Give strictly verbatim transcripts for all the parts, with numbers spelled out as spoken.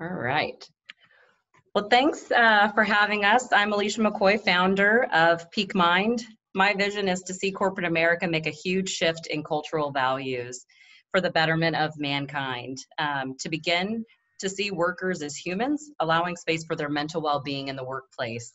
All right. Well, thanks uh, for having us. I'm Alica McKoy, founder of Peak Mind. My vision is to see corporate America make a huge shift in cultural values for the betterment of mankind. Um, to begin, to see workers as humans, allowing space for their mental well-being in the workplace.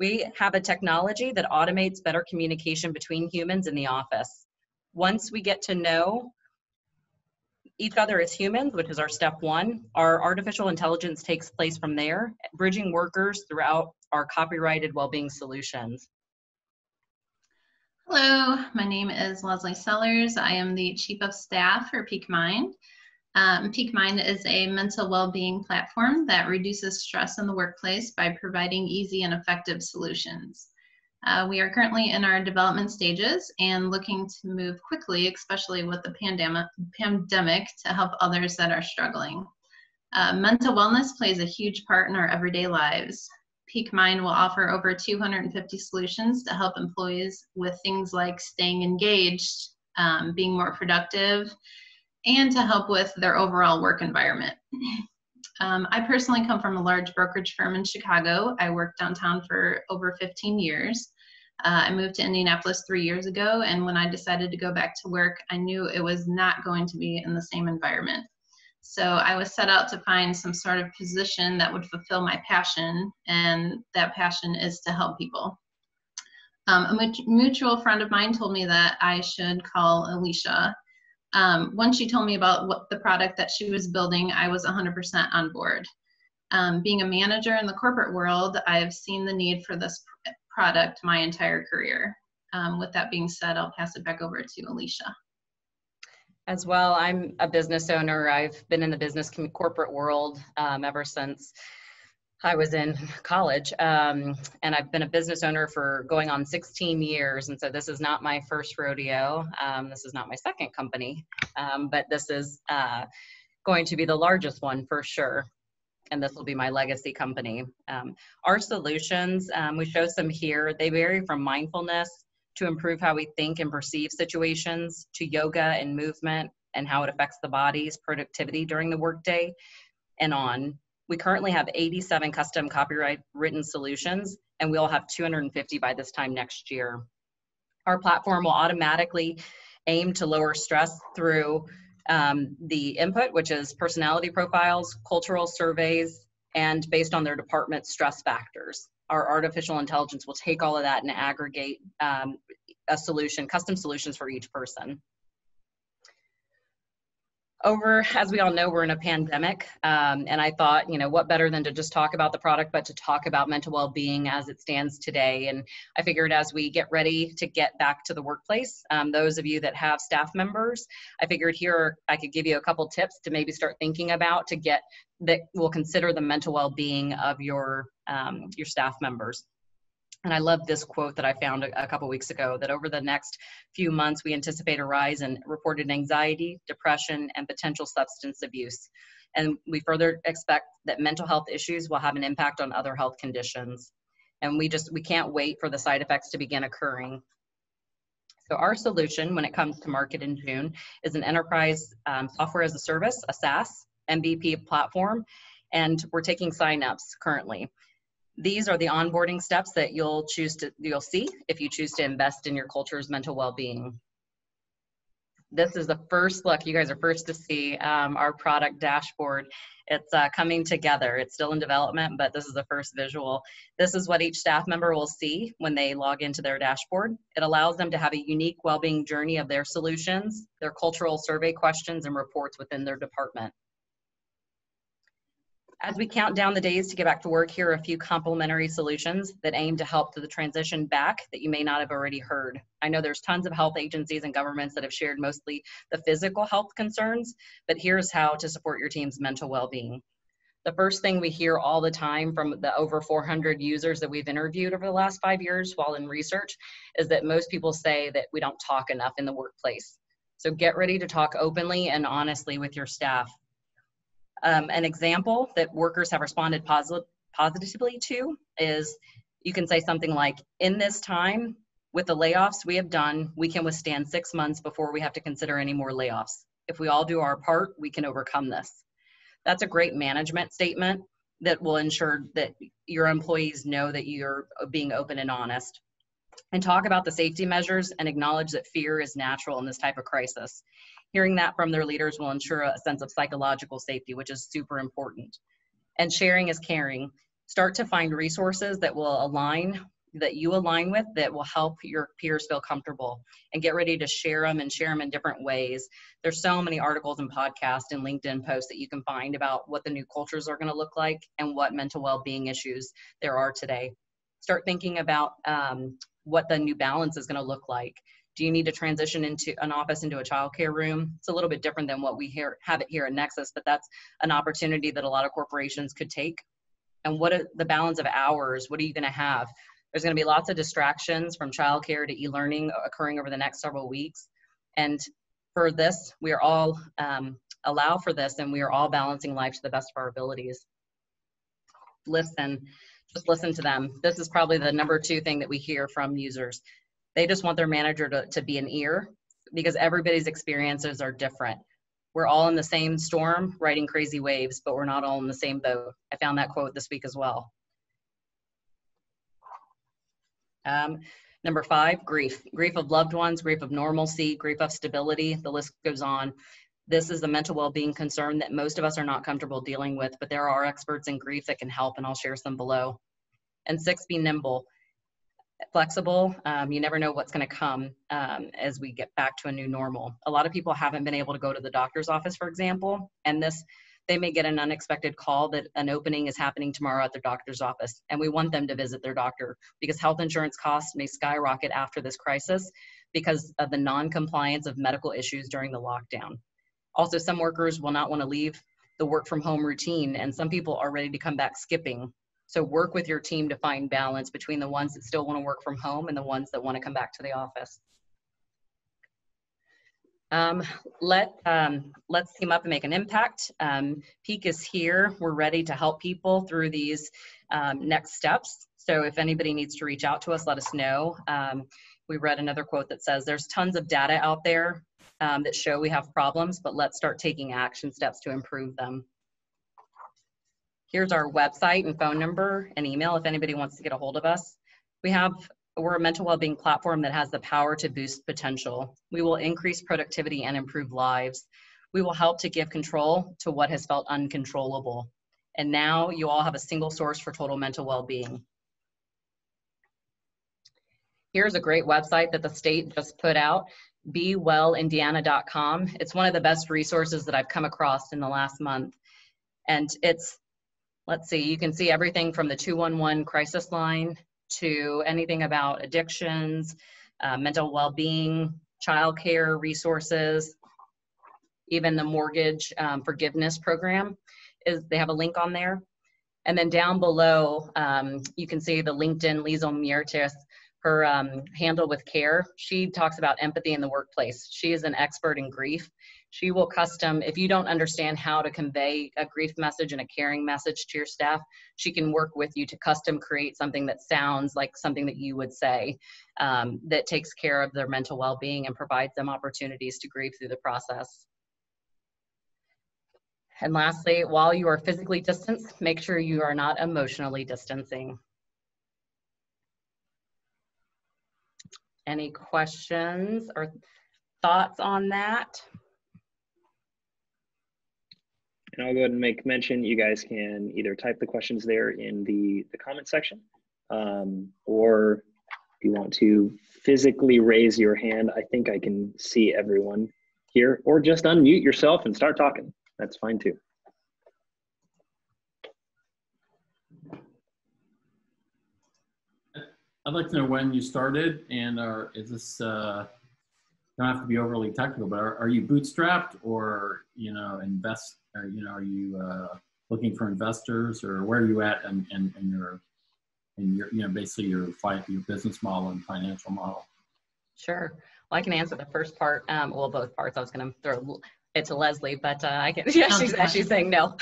We have a technology that automates better communication between humans in the office. Once we get to know each other as humans, which is our step one, our artificial intelligence takes place from there, bridging workers throughout our copyrighted well-being solutions. Hello, my name is Leslie Sellers. I am the Chief of Staff for Peak Mind. Um, Peak Mind is a mental well-being platform that reduces stress in the workplace by providing easy and effective solutions. Uh, we are currently in our development stages and looking to move quickly, especially with the pandemic, pandemic to help others that are struggling. Uh, mental wellness plays a huge part in our everyday lives. Peak Mind will offer over two hundred fifty solutions to help employees with things like staying engaged, um, being more productive, and to help with their overall work environment. Um, I personally come from a large brokerage firm in Chicago. I worked downtown for over fifteen years. Uh, I moved to Indianapolis three years ago, and when I decided to go back to work, I knew it was not going to be in the same environment. So I was set out to find some sort of position that would fulfill my passion, and that passion is to help people. Um, a mutual friend of mine told me that I should call Alica. Um, once she told me about what the product that she was building, I was one hundred percent on board. Um, being a manager in the corporate world, I've seen the need for this pr product my entire career. Um, with that being said, I'll pass it back over to Alica. As well, I'm a business owner. I've been in the business corporate world um, ever since I was in college, um, and I've been a business owner for going on sixteen years, and so this is not my first rodeo. Um, this is not my second company, um, but this is uh, going to be the largest one for sure, and this will be my legacy company. Um, our solutions, um, we show some here, they vary from mindfulness to improve how we think and perceive situations, to yoga and movement and how it affects the body's productivity during the workday, and on. We currently have eighty-seven custom copyright written solutions, and we'll have two hundred fifty by this time next year. Our platform will automatically aim to lower stress through um, the input, which is personality profiles, cultural surveys, and based on their department stress factors. Our artificial intelligence will take all of that and aggregate um, a solution, custom solutions for each person. Over, as we all know, we're in a pandemic, um, and I thought, you know, what better than to just talk about the product, but to talk about mental well-being as it stands today. And I figured as we get ready to get back to the workplace, um, those of you that have staff members, I figured here I could give you a couple tips to maybe start thinking about to get that will consider the mental well-being of your, um, your staff members. And I love this quote that I found a couple weeks ago, that over the next few months, we anticipate a rise in reported anxiety, depression, and potential substance abuse. And we further expect that mental health issues will have an impact on other health conditions. And we just, we can't wait for the side effects to begin occurring. So our solution when it comes to market in June is an enterprise um, software as a service, a SaaS M V P platform. And we're taking signups currently. These are the onboarding steps that you'll choose to, you'll see if you choose to invest in your culture's mental well-being. This is the first look. You guys are first to see um, our product dashboard. It's uh, coming together. It's still in development, but this is the first visual. This is what each staff member will see when they log into their dashboard. It allows them to have a unique well-being journey of their solutions, their cultural survey questions, and reports within their department. As we count down the days to get back to work, here are a few complimentary solutions that aim to help to the transition back that you may not have already heard. I know there's tons of health agencies and governments that have shared mostly the physical health concerns, but here's how to support your team's mental well-being. The first thing we hear all the time from the over four hundred users that we've interviewed over the last five years while in research is that most people say that we don't talk enough in the workplace. So get ready to talk openly and honestly with your staff. Um, an example that workers have responded posit- positively to is, you can say something like, in this time, with the layoffs we have done, we can withstand six months before we have to consider any more layoffs. If we all do our part, we can overcome this. that's a great management statement that will ensure that your employees know that you're being open and honest. And talk about the safety measures and acknowledge that fear is natural in this type of crisis. Hearing that from their leaders will ensure a sense of psychological safety, which is super important. And sharing is caring. Start to find resources that will align, that you align with, that will help your peers feel comfortable, and get ready to share them and share them in different ways. There's so many articles and podcasts and LinkedIn posts that you can find about what the new cultures are going to look like and what mental well-being issues there are today. Start thinking about um, what the new balance is going to look like. Do you need to transition into an office into a childcare room? It's a little bit different than what we here, have it here at Nexus, but that's an opportunity that a lot of corporations could take. And what are the balance of hours? What are you going to have? There's going to be lots of distractions from childcare to e-learning occurring over the next several weeks. And for this, we are all um, allow for this, and we are all balancing life to the best of our abilities. Listen, just listen to them. This is probably the number two thing that we hear from users. They just want their manager to, to be an ear, because everybody's experiences are different. We're all in the same storm riding crazy waves, but we're not all in the same boat. I found that quote this week as well. Um, number five, grief. Grief of loved ones, grief of normalcy, grief of stability, the list goes on. This is a mental well-being concern that most of us are not comfortable dealing with, but there are experts in grief that can help, and I'll share some below. And six, be nimble, flexible. Um, you never know what's going to come um, as we get back to a new normal. A lot of people haven't been able to go to the doctor's office, for example, and this, they may get an unexpected call that an opening is happening tomorrow at their doctor's office, and we want them to visit their doctor, because health insurance costs may skyrocket after this crisis because of the non-compliance of medical issues during the lockdown. Also, some workers will not want to leave the work from home routine, and some people are ready to come back skipping. So work with your team to find balance between the ones that still want to work from home and the ones that want to come back to the office. Um, let, um, let's team up and make an impact. Um, Peak is here. We're ready to help people through these um, next steps. So if anybody needs to reach out to us, let us know. Um, we read another quote that says, there's tons of data out there um, that show we have problems, but let's start taking action steps to improve them. Here's our website and phone number and email if anybody wants to get a hold of us. We have We're a mental well-being platform that has the power to boost potential. We will increase productivity and improve lives. We will help to give control to what has felt uncontrollable. And now you all have a single source for total mental well-being. Here's a great website that the state just put out, Be Well Indiana dot com. It's one of the best resources that I've come across in the last month. And it's, let's see, you can see everything from the two one one crisis line to anything about addictions, uh, mental well-being, childcare resources, even the mortgage um, forgiveness program. Is they have a link on there. And then down below, um, you can see the LinkedIn Liesel Miertus, her um, handle with care. She talks about empathy in the workplace. She is an expert in grief. She will custom, if you don't understand how to convey a grief message and a caring message to your staff, she can work with you to custom create something that sounds like something that you would say um, that takes care of their mental well-being and provides them opportunities to grieve through the process. And lastly, while you are physically distanced, make sure you are not emotionally distancing. Any questions or thoughts on that? And I'll go ahead and make mention, you guys can either type the questions there in the, the comment section, um, or if you want to physically raise your hand, I think I can see everyone here, or just unmute yourself and start talking. That's fine too. I'd like to know when you started, and are, is this, uh, don't have to be overly technical, but are, are you bootstrapped, or, you know, invest? Or, you know, are you uh, looking for investors, or where are you at in, in, in your, in your, you know, basically your fi your business model and financial model? Sure. Well, I can answer the first part. Um, well, both parts. I was going to throw it to Leslie, but uh, I can. Yeah, she's she's saying no.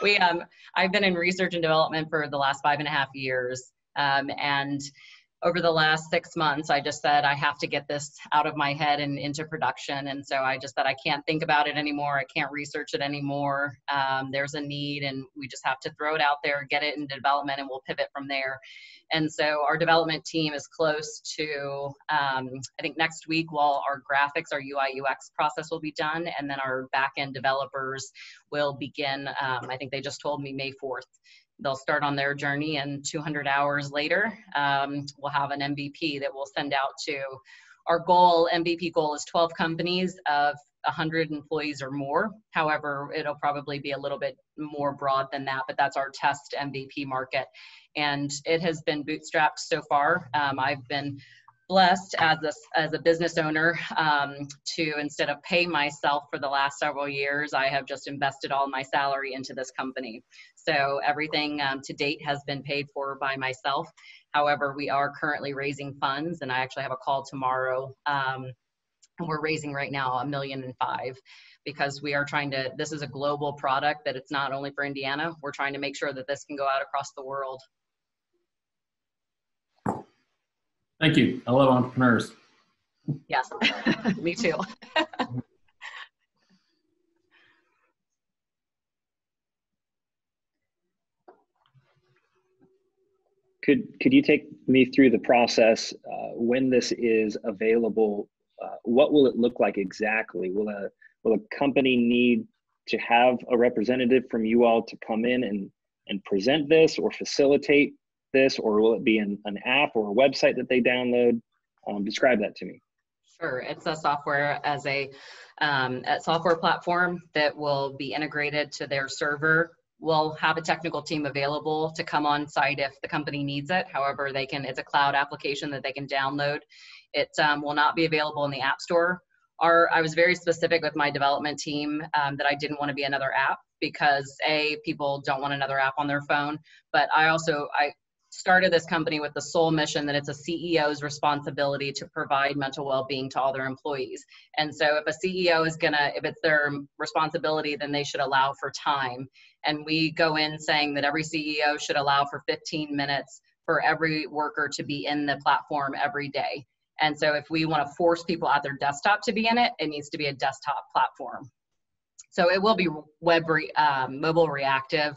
we um, I've been in research and development for the last five and a half years, um, and over the last six months, I just said, I have to get this out of my head and into production. And so I just said, I can't think about it anymore. I can't research it anymore. Um, there's a need, and we just have to throw it out there, get it into development, and we'll pivot from there. And so our development team is close to, um, I think next week, while our graphics, our U I U X process will be done, and then our back-end developers will begin, um, I think they just told me May fourth. They'll start on their journey, and two hundred hours later, um, we'll have an M V P that we'll send out to. Our goal, M V P goal, is twelve companies of one hundred employees or more. However, it'll probably be a little bit more broad than that, but that's our test M V P market. And it has been bootstrapped so far. Um, I've been blessed as a, as a business owner um, to, instead of pay myself for the last several years, I have just invested all my salary into this company. So everything um, to date has been paid for by myself. However, we are currently raising funds, and I actually have a call tomorrow. Um, and we're raising right now a million and five, because we are trying to, this is a global product, that it's not only for Indiana. We're trying to make sure that this can go out across the world. Thank you. I love entrepreneurs. Yes, me too. could could you take me through the process uh, when this is available? Uh, what will it look like exactly? Will a will a company need to have a representative from you all to come in and and present this or facilitate this, or will it be an, an app or a website that they download? Um, describe that to me. Sure, it's a software as a, um, a software platform that will be integrated to their server. We'll have a technical team available to come on site if the company needs it. However, they can, it's a cloud application that they can download. It um, will not be available in the App Store. Our, I was very specific with my development team um, that I didn't want to be another app, because A, people don't want another app on their phone, but I also, I, started this company with the sole mission that it's a C E O's responsibility to provide mental well-being to all their employees. And so if a C E O is gonna, if it's their responsibility, then they should allow for time. And we go in saying that every C E O should allow for fifteen minutes for every worker to be in the platform every day. And so if we wanna force people at their desktop to be in it, it needs to be a desktop platform. So it will be web re, um, mobile reactive,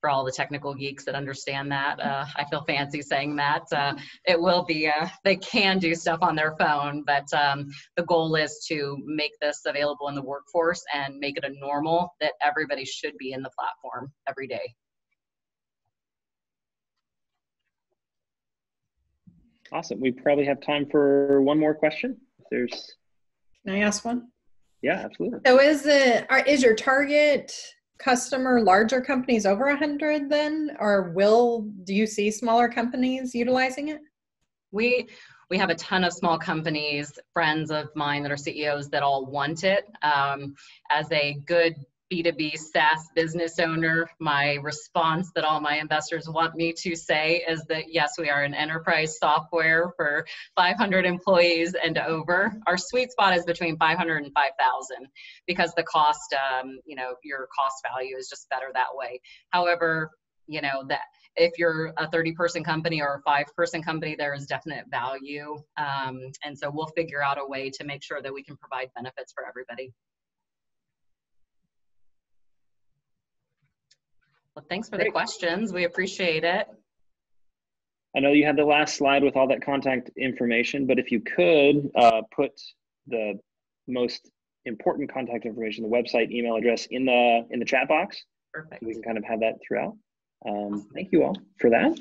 for all the technical geeks that understand that. Uh, I feel fancy saying that. Uh, it will be, uh, they can do stuff on their phone, but um, the goal is to make this available in the workforce and make it a normal that everybody should be in the platform every day. Awesome, we probably have time for one more question. If there's... Can I ask one? Yeah, absolutely. So is it, is your target customer larger companies over one hundred then, or will do you see smaller companies utilizing it? We we have a ton of small companies, friends of mine that are C E Os, that all want it. Um, as a good B two B SaaS business owner, my response that all my investors want me to say is that yes, we are an enterprise software for five hundred employees and over. Our sweet spot is between five hundred and five thousand, because the cost, um, you know, your cost value is just better that way. However, you know, that if you're a thirty person company or a five person company, there is definite value. Um, and so we'll figure out a way to make sure that we can provide benefits for everybody. Well, thanks for Great. the questions. We appreciate it. I know you had the last slide with all that contact information, but if you could uh, put the most important contact information, the website, email address, in the in the chat box. Perfect. We can kind of have that throughout. Um, awesome. Thank you all for that.